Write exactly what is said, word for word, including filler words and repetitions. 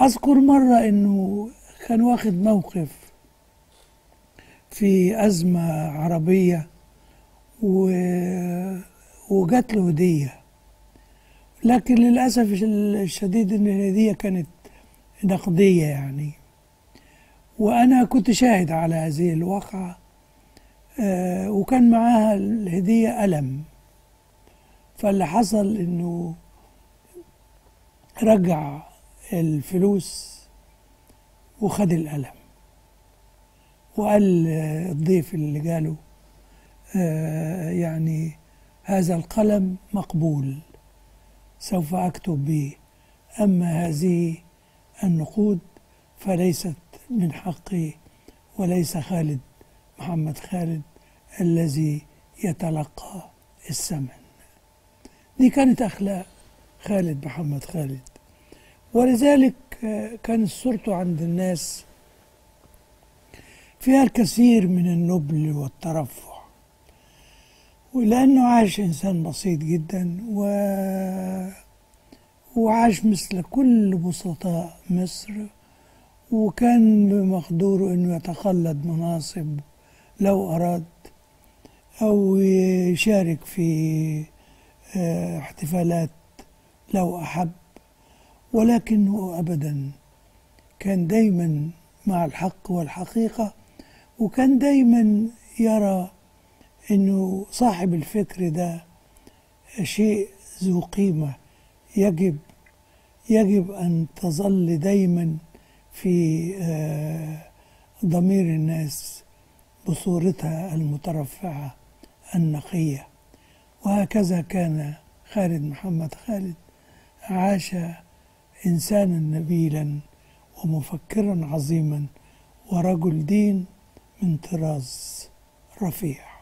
اذكر مره انه كان واخد موقف في ازمه عربيه و... وجات له هديه، لكن للاسف الشديد ان الهديه كانت نقديه يعني، وانا كنت شاهد على هذه الواقعه، آه وكان معاها الهديه قلم. فاللي حصل انه رجع الفلوس وخد القلم، وقال الضيف اللي جاله آه يعني هذا القلم مقبول سوف أكتب به، أما هذه النقود فليست من حقي وليس خالد محمد خالد الذي يتلقى الثمن. دي كانت أخلاق خالد محمد خالد، ولذلك كانت صورته عند الناس فيها الكثير من النبل والترفع، ولأنه عاش إنسان بسيط جدا و... وعاش مثل كل بسطاء مصر، وكان بمقدوره أنه يتقلد مناصب لو أراد، أو يشارك في احتفالات لو أحب، ولكنه أبدا كان دايما مع الحق والحقيقة، وكان دايما يرى أنه صاحب الفكر ده شيء ذو قيمة، يجب يجب أن تظل دايما في ضمير الناس بصورتها المترفعة النقية. وهكذا كان خالد محمد خالد، عاش إنسانا نبيلا ومفكرا عظيما ورجل دين من طراز رفيع.